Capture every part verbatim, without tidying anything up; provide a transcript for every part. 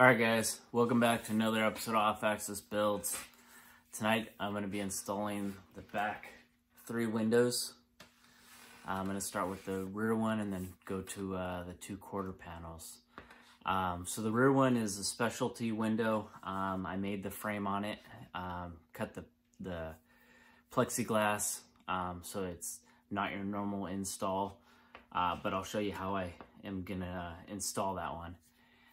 Alright guys, welcome back to another episode of Off Axis Builds. Tonight I'm going to be installing the back three windows. I'm going to start with the rear one and then go to uh, the two quarter panels. Um, so the rear one is a specialty window. Um, I made the frame on it, um, cut the, the plexiglass um, so it's not your normal install, uh, but I'll show you how I am going to install that one.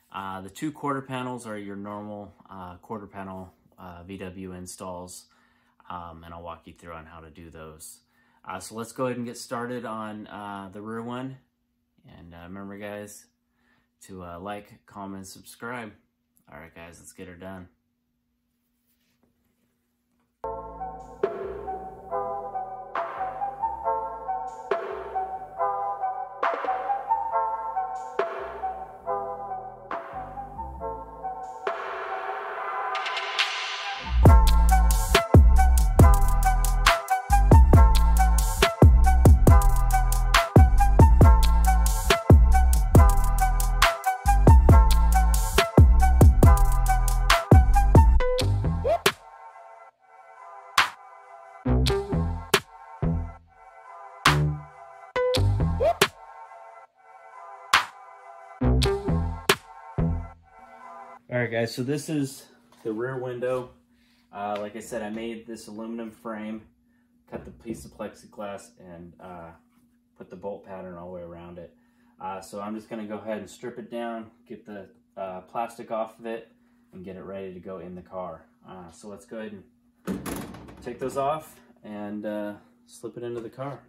Uh, the two quarter panels are your normal uh, quarter panel uh, V W installs, um, and I'll walk you through on how to do those. Uh, so let's go ahead and get started on uh, the rear one. And uh, remember guys, to uh, like, comment, subscribe. All right guys, let's get her done. Alright guys, so this is the rear window. Uh, like I said, I made this aluminum frame, cut the piece of plexiglass, and uh, put the bolt pattern all the way around it. Uh, so I'm just going to go ahead and strip it down, get the uh, plastic off of it, and get it ready to go in the car. Uh, so let's go ahead and take those off and uh, slip it into the car.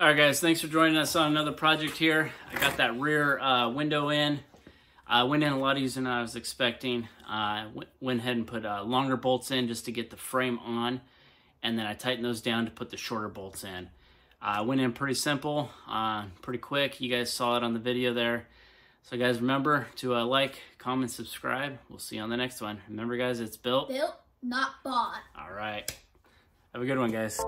All right, guys, thanks for joining us on another project here. I got that rear uh, window in. I uh, went in a lot easier than I was expecting. I uh, went ahead and put uh, longer bolts in just to get the frame on, and then I tightened those down to put the shorter bolts in. I uh, went in pretty simple, uh, pretty quick. You guys saw it on the video there. So, guys, remember to uh, like, comment, subscribe. We'll see you on the next one. Remember, guys, it's built. Built, not bought. All right. Have a good one, guys.